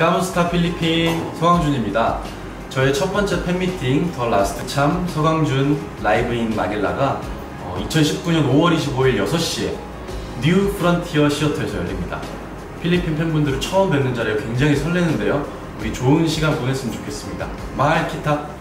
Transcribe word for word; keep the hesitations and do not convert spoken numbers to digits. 까무스타 필리핀 서강준입니다. 저의 첫 번째 팬미팅 더 라스트 참 서강준 라이브인 마겔라가 이천십구년 오월 이십오일 여섯 시에 뉴 프런티어 시어터에서 열립니다. 필리핀 팬분들을 처음 뵙는 자리에 굉장히 설레는데요. 우리 좋은 시간 보냈으면 좋겠습니다. 마을 키탑!